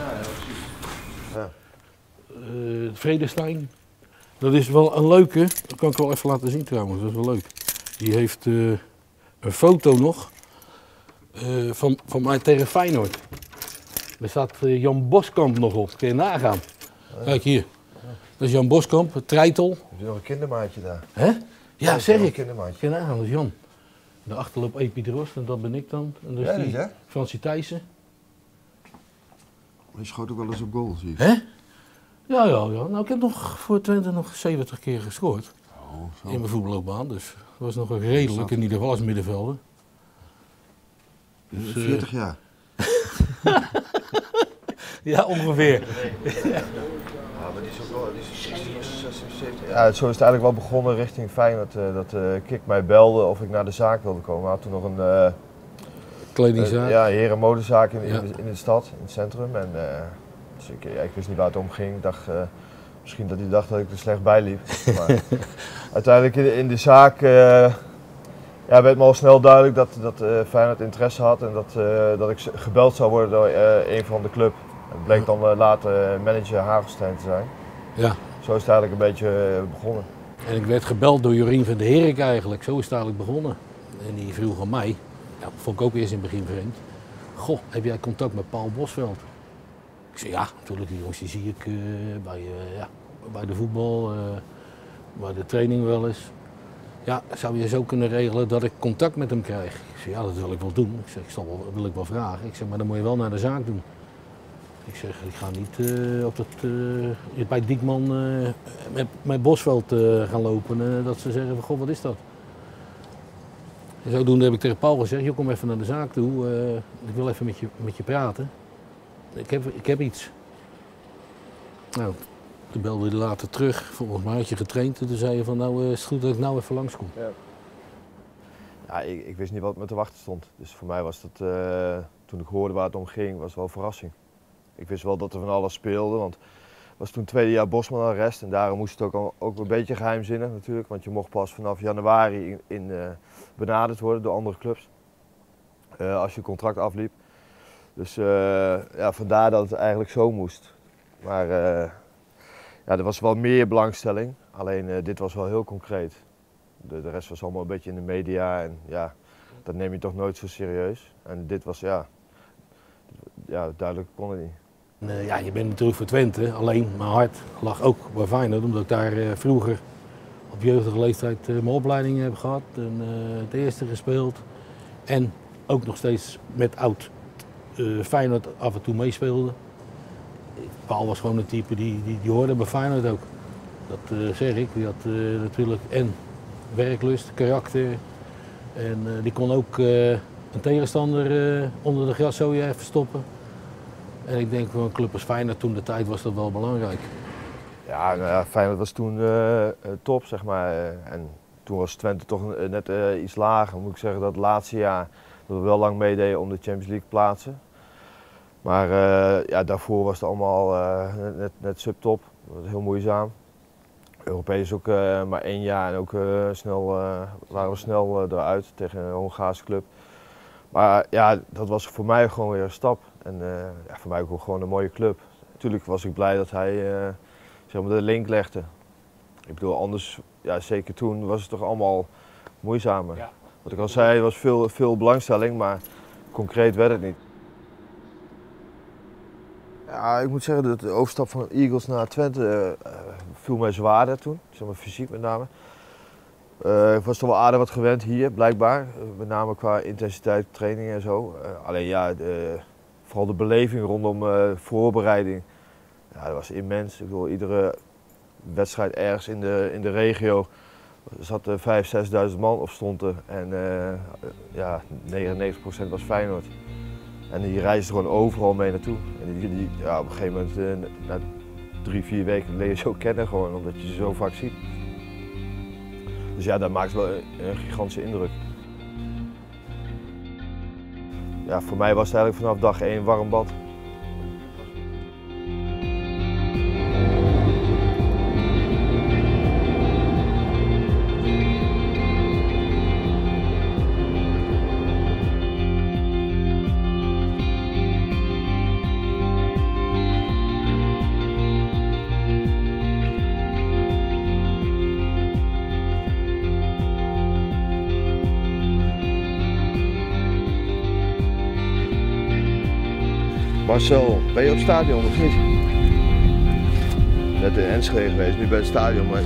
Ja, precies. Ja. Vredestein. Dat is wel een leuke, dat kan ik wel even laten zien trouwens, dat is wel leuk. Die heeft een foto nog van mij tegen Feyenoord. Daar staat Jan Boskamp nog op, kun je nagaan. Kijk hier, dat is Jan Boskamp, het treitel. Heb je nog een kindermaatje daar? Hè? Ja, zeg ik. Kun je nagaan, dat is Jan. Daarachter loopt Epie de Rost en dat ben ik dan. En dat is die Fransi Thijssen. Hij schoot ook wel eens op goal, zie ik. Hè? Ja, ja, ja. Nou, ik heb nog voor Twente nog 70 keer gescoord. Oh, in mijn voetballoopbaan, dus dat was nog een redelijk in ieder geval als middenvelder. Dus, 40 jaar? Ja, ongeveer. Ja, maar die is ook wel, die is 76. Ja, zo is het eigenlijk wel begonnen richting Feyenoord, dat Kik mij belde of ik naar de zaak wilde komen. We hadden toen nog een... kledingzaak? Ja, herenmodezaak in de stad, in het centrum. En, dus ik wist niet waar het om ging. Ik dacht, misschien dat hij dacht dat ik er slecht bij liep. Maar uiteindelijk in de zaak werd me al snel duidelijk dat Feyenoord interesse had en dat ik gebeld zou worden door een van de club. Het bleek dan later manager Hagelstein te zijn. Ja. Zo is het eigenlijk een beetje begonnen. En ik werd gebeld door Jorien van de Herik eigenlijk. Zo is het eigenlijk begonnen. En die vroeg aan mij, dat vond ik ook eerst in het begin vreemd. Goh, heb jij contact met Paul Bosvelt? Ik zei ja, natuurlijk, die jongens die zie ik bij de voetbal, bij de training wel eens. Ja, zou je zo kunnen regelen dat ik contact met hem krijg? Ik zei ja, dat wil ik wel doen. Ik zeg, wil ik wel vragen. Ik zeg, maar dan moet je wel naar de zaak doen. Ik zeg, ik ga niet bij Diekman met Bosvelt gaan lopen dat ze zeggen van, goh, wat is dat? En zodoende heb ik tegen Paul gezegd, joh, kom even naar de zaak toe, ik wil even met je praten. Ik heb iets. Nou, toen belde hij later terug. Volgens mij had je getraind en toen zei je van, nou is het goed dat ik nou even langskom. Ja, ik wist niet wat me te wachten stond. Dus voor mij was dat, toen ik hoorde waar het om ging, was het wel een verrassing. Ik wist wel dat er van alles speelde, want het was toen 2e jaar Bosman arrest. En daarom moest het ook een beetje geheimzinnig natuurlijk. Want je mocht pas vanaf januari benaderd worden door andere clubs. Als je contract afliep. Dus vandaar dat het eigenlijk zo moest. Maar er was wel meer belangstelling. Alleen dit was wel heel concreet. De rest was allemaal een beetje in de media en ja, dat neem je toch nooit zo serieus. En dit was duidelijk kon het niet. Nee, ja, je bent natuurlijk voor Twente, alleen mijn hart lag ook bij Feyenoord, omdat ik daar vroeger op jeugdige leeftijd mijn opleiding heb gehad en het eerste gespeeld. En ook nog steeds met oud Feyenoord af en toe meespeelde. Paul was gewoon een type die hoorde bij Feyenoord ook. Dat zeg ik, die had natuurlijk en werklust, karakter en die kon ook een tegenstander onder de graszooien even stoppen. En ik denk voor een club als Feyenoord toen de tijd was dat wel belangrijk. Ja, nou ja, Feyenoord was toen top zeg maar en toen was Twente toch net iets lager. Moet ik zeggen dat het laatste jaar dat we wel lang meededen om de Champions League plaatsen. Maar daarvoor was het allemaal net subtop. Dat was heel moeizaam. Europees ook maar 1 jaar en ook waren we snel eruit tegen een Hongaarse club. Maar ja, dat was voor mij gewoon weer een stap. En voor mij ook gewoon een mooie club. Natuurlijk was ik blij dat hij zeg maar de link legde. Ik bedoel, anders, ja, zeker toen, was het toch allemaal moeizamer. Ja. Wat ik al zei, was veel belangstelling, maar concreet werd het niet. Ja, ik moet zeggen dat de overstap van Eagles naar Twente viel mij zwaarder toen, zeg maar fysiek met name. Ik was toch wel aardig wat gewend hier, blijkbaar. Met name qua intensiteit, training en zo. Alleen ja, vooral de beleving rondom voorbereiding, ja, dat was immens. Ik bedoel, iedere wedstrijd ergens in de regio. Er zat 5.000, 6.000 man op stonden en 99% was Feyenoord. En die reisden gewoon overal mee naartoe. En op een gegeven moment, na 3-4 weken, leer je ze ook kennen gewoon, omdat je ze zo vaak ziet. Dus ja, dat maakt wel een gigantische indruk. Ja, voor mij was het eigenlijk vanaf dag 1 warm bad. Marcel, ben je op het stadion of niet? Net in Enschede geweest, nu bij het stadion, maar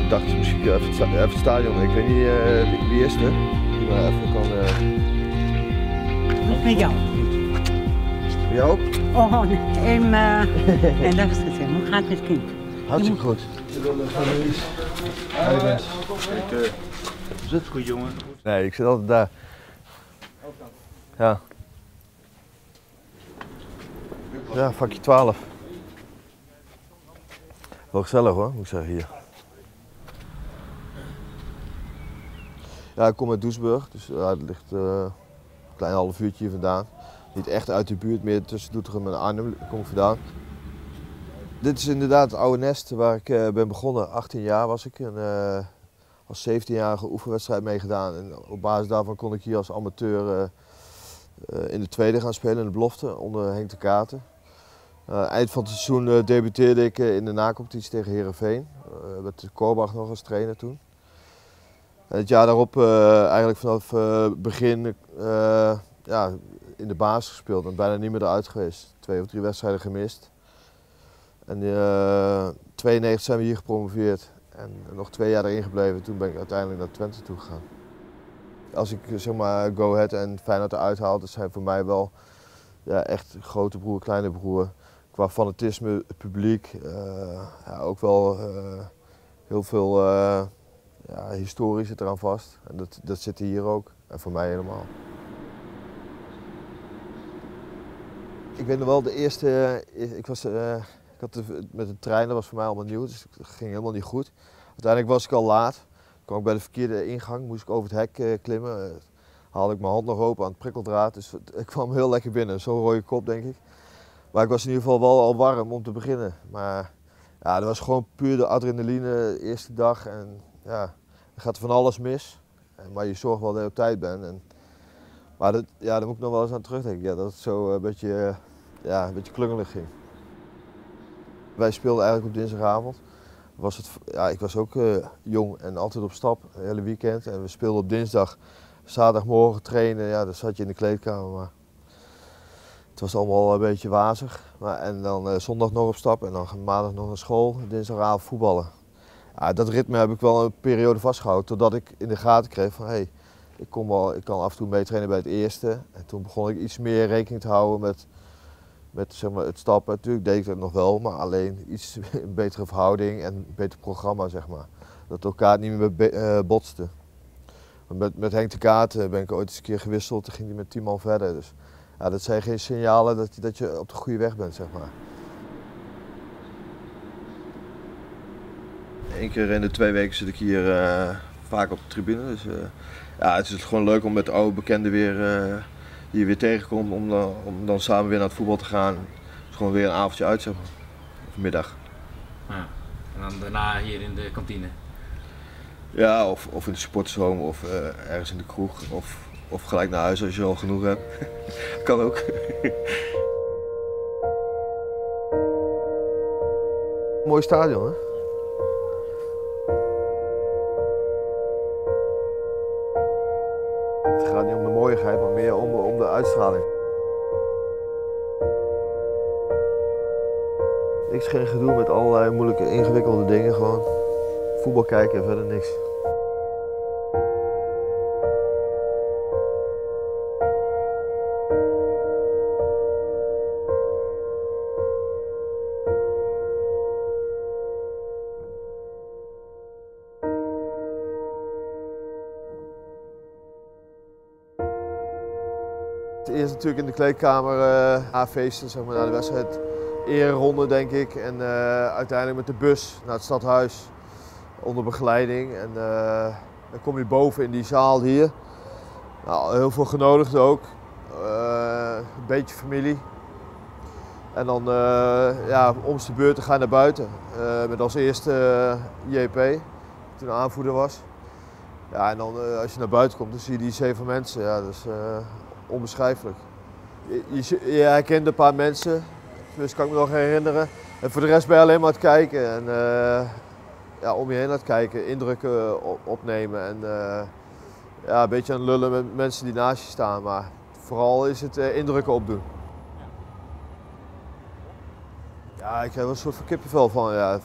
ik dacht misschien even het stadion. Ik weet niet wie is er, die maar even kan... Met jou. Met jou? Oh, en dat is het. Hoe gaat het met het kind? Hartstikke goed. Zit goed, jongen. Nee, ik zit altijd daar. Ja. Ja, vakje 12. Wel gezellig hoor, moet ik zeggen hier. Ja, ik kom uit Doesburg, dus het ligt een klein half uurtje hier vandaan. Niet echt uit de buurt, meer tussen Doetinchem en Arnhem kom ik vandaan. Dit is inderdaad het oude nest waar ik ben begonnen. 18 jaar was ik en als 17-jarige oefenwedstrijd meegedaan. En op basis daarvan kon ik hier als amateur in de tweede gaan spelen, in de belofte, onder Henk de Katen. Eind van het seizoen debuteerde ik in de nacompetitie tegen Herenveen. Met Korbach nog als trainer toen. En het jaar daarop eigenlijk vanaf begin ja, in de baas gespeeld en bijna niet meer eruit geweest. 2 of 3 wedstrijden gemist. En in 1992 zijn we hier gepromoveerd en nog 2 jaar erin gebleven. Toen ben ik uiteindelijk naar Twente toe gegaan. Als ik zeg maar Go Ahead en Feyenoord eruit haal, dat zijn voor mij wel ja, echt grote broer, kleine broer. Qua fanatisme, het publiek, ja, ook wel heel veel ja, historie zit eraan vast. En dat zit hier ook en voor mij helemaal. Ik weet nog wel, de eerste, met de trein, dat was voor mij allemaal nieuw, dus het ging helemaal niet goed. Uiteindelijk was ik al laat, kwam ik bij de verkeerde ingang, moest ik over het hek klimmen. Haalde ik mijn hand nog open aan het prikkeldraad, dus ik kwam heel lekker binnen. Zo'n rode kop, denk ik. Maar ik was in ieder geval wel al warm om te beginnen. Maar ja, dat was gewoon puur de adrenaline de eerste dag en ja, er gaat van alles mis. Maar je zorgt wel dat je op tijd bent. En, maar dat, ja, daar moet ik nog wel eens aan terugdenken, ja, dat het zo een beetje klungelig ging. Wij speelden eigenlijk op dinsdagavond. Was het, ja, ik was ook jong en altijd op stap, het hele weekend. En we speelden op dinsdag, zaterdagmorgen trainen. Ja, dan zat je in de kleedkamer. Maar het was allemaal een beetje wazig. Maar, en dan zondag nog op stap en dan maandag nog naar school. Dinsdagavond voetballen. Ja, dat ritme heb ik wel een periode vastgehouden. Totdat ik in de gaten kreeg van hey, ik kan af en toe meetrainen bij het eerste. En toen begon ik iets meer rekening te houden met zeg maar, het stappen. Natuurlijk deed ik dat nog wel, maar alleen iets een betere verhouding en een beter programma, zeg maar. Dat elkaar niet meer botsten. Met Henk de Katen ben ik ooit eens een keer gewisseld, toen ging hij met 10 man verder. Dus, ja, dat zijn geen signalen dat je op de goede weg bent, zeg maar. 1 keer in de 2 weken zit ik hier vaak op de tribune. Dus ja, het is gewoon leuk om met de oude bekenden weer... die je weer tegenkomt om dan samen weer naar het voetbal te gaan. Dus gewoon weer een avondje uit, zeg maar. Of middag. Ja. En dan daarna hier in de kantine? Ja, of in de supportershome of ergens in de kroeg. Of gelijk naar huis als je al genoeg hebt. Kan ook. Mooi stadion, hè? Het gaat niet om de mooiigheid, maar meer om de uitstraling. Niks geen gedoe met allerlei moeilijke, ingewikkelde dingen. Gewoon voetbal kijken en verder niks. Eerst natuurlijk in de kleedkamer feesten, zeg maar, na de wedstrijd. Ereronde, denk ik. En uiteindelijk met de bus naar het stadhuis onder begeleiding. En dan kom je boven in die zaal hier. Nou, heel veel genodigden ook. Een beetje familie. En dan ja, om de beurt te gaan naar buiten. Met als eerste JP, die toen aanvoerder was. Ja, en dan als je naar buiten komt, dan zie je die 7 mensen. Ja, dus, onbeschrijfelijk. Je herkent een paar mensen, dus kan ik me nog herinneren. En voor de rest ben je alleen maar aan het kijken en ja, om je heen aan het kijken, indrukken opnemen en ja, een beetje aan het lullen met mensen die naast je staan. Maar vooral is het indrukken opdoen. Ja, ik krijg wel een soort van kippenvel van. Ja.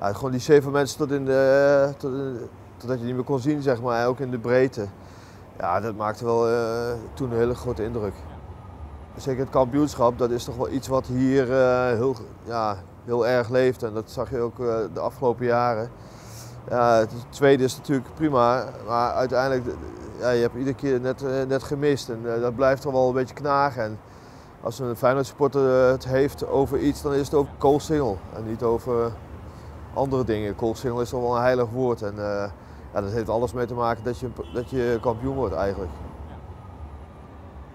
Ja, gewoon die 7 mensen totdat je niet meer kon zien, zeg maar, ook in de breedte. Ja, dat maakte wel toen een hele grote indruk. Zeker het kampioenschap, dat is toch wel iets wat hier heel erg leeft. En dat zag je ook de afgelopen jaren. Ja, het tweede is natuurlijk prima, maar uiteindelijk, ja, je hebt iedere keer net gemist. En dat blijft toch wel een beetje knagen. En als een Feyenoord supporter het heeft over iets, dan is het ook Koolsingel en niet over andere dingen. Koolsingel is toch wel een heilig woord. En ja, dat heeft alles mee te maken dat je kampioen wordt eigenlijk.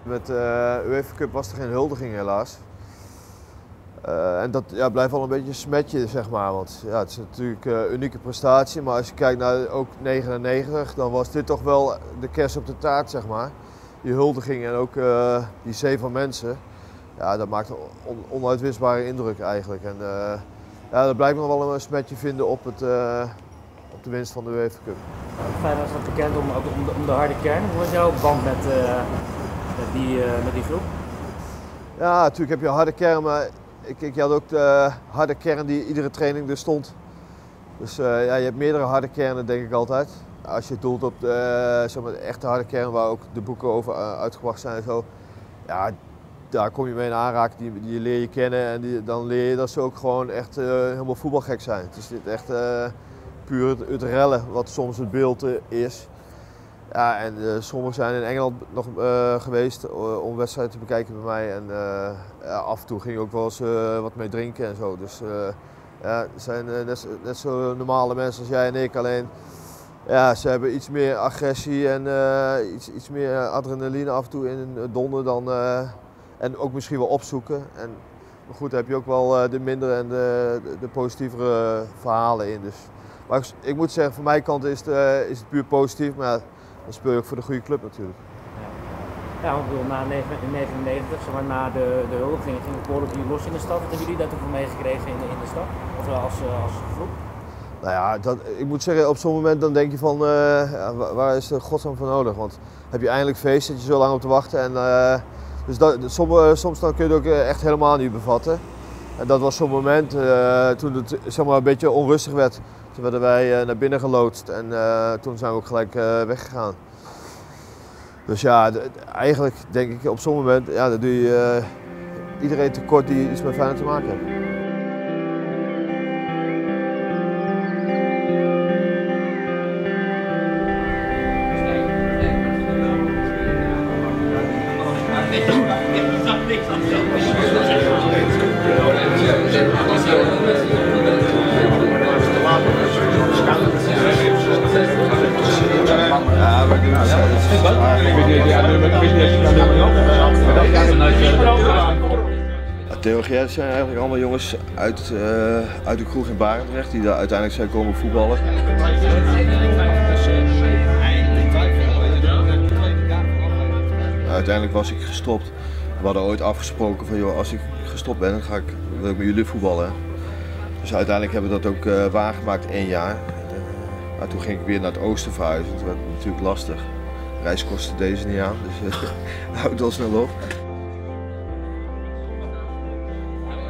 Met de UEFA Cup was er geen huldiging helaas. En dat blijft wel een beetje een smetje, zeg maar. Want ja, het is natuurlijk een unieke prestatie. Maar als je kijkt naar ook 99, dan was dit toch wel de kers op de taart, zeg maar. Die huldiging en ook die 7 mensen. Ja, dat maakt een onuitwisbare indruk eigenlijk. En ja, dat blijkt nog wel een smetje vinden op de winst van de UEFA Cup. Feyenoord is dat bekend om de harde kern. Hoe was jouw band met die groep? Ja, natuurlijk heb je een harde kern, maar ik had ook de harde kern die iedere training er stond. Dus ja, je hebt meerdere harde kernen, denk ik altijd. Als je doelt op zeg maar de echte harde kern waar ook de boeken over uitgebracht zijn en zo, ja, daar kom je mee in aanraking, die leer je kennen en dan leer je dat ze ook gewoon echt helemaal voetbalgek zijn. Het is dit echt puur het rellen wat soms het beeld is. Ja, en sommigen zijn in Engeland nog geweest om wedstrijden te bekijken bij mij. En ja, af en toe ging ik ook wel eens wat mee drinken en zo. Dus ja, het zijn net zo normale mensen als jij en ik. Alleen ja, ze hebben iets meer agressie en iets meer adrenaline af en toe in hun donder dan. En ook misschien wel opzoeken. En, maar goed, daar heb je ook wel de mindere en de positievere verhalen in. Dus. Maar ik moet zeggen, van mijn kant is het puur positief. Maar dan speel je ook voor de goede club natuurlijk. Ja, want ik bedoel, na 1999, zeg maar, na de huldiging, ging het behoorlijk hier los in de stad. Wat hebben jullie daartoe meegekregen in de stad? Of als groep? Nou ja, ik moet zeggen, op zo'n moment dan denk je van, waar is er godsnaam voor nodig? Want heb je eindelijk feest, zit je zo lang op te wachten. En, dus soms dan kun je het ook echt helemaal niet bevatten. En dat was zo'n moment, toen het, zeg maar, een beetje onrustig werd. Toen werden wij naar binnen geloodst en toen zijn we ook gelijk weggegaan. Dus ja, eigenlijk denk ik op zo'n moment, ja, dat doe je iedereen tekort die iets met Feyenoord te maken heeft. Ja, dat zijn eigenlijk allemaal jongens uit de kroeg in Barendrecht die daar uiteindelijk zijn komen voetballen. Uiteindelijk was ik gestopt. We hadden ooit afgesproken van, joh, als ik gestopt ben, dan wil ik met jullie voetballen. Dus uiteindelijk hebben we dat ook waargemaakt 1 jaar. Maar toen ging ik weer naar het oosten verhuizen. Dat werd natuurlijk lastig. De reis kostte deze niet aan, dus houdt al snel op.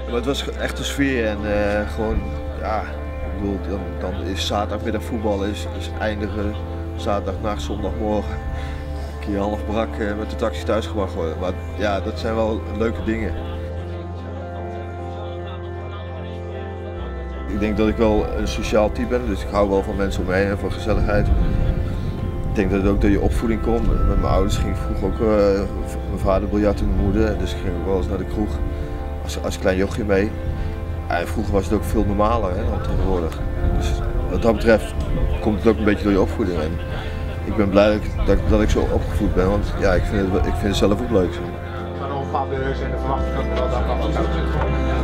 Maar het was echt een sfeer en gewoon, ja, ik bedoel, dan is zaterdagmiddag voetbal, is eindigen, zaterdagnacht, zondagmorgen, een keer half brak met de taxi thuisgebracht worden. Maar ja, dat zijn wel leuke dingen. Ik denk dat ik wel een sociaal type ben, dus ik hou wel van mensen om me heen en van gezelligheid. Ik denk dat het ook door je opvoeding komt. Met mijn ouders ging ik vroeg ook, mijn vader biljart en mijn moeder, dus ik ging ook wel eens naar de kroeg. Als klein jochje mee. En vroeger was het ook veel normaler, hè, dan tegenwoordig. Dus wat dat betreft komt het ook een beetje door je opvoeding. En ik ben blij dat ik zo opgevoed ben, want ja, ik vind het zelf ook leuk. Maar nog een paar deuren zijn de verwachting dat dat kan.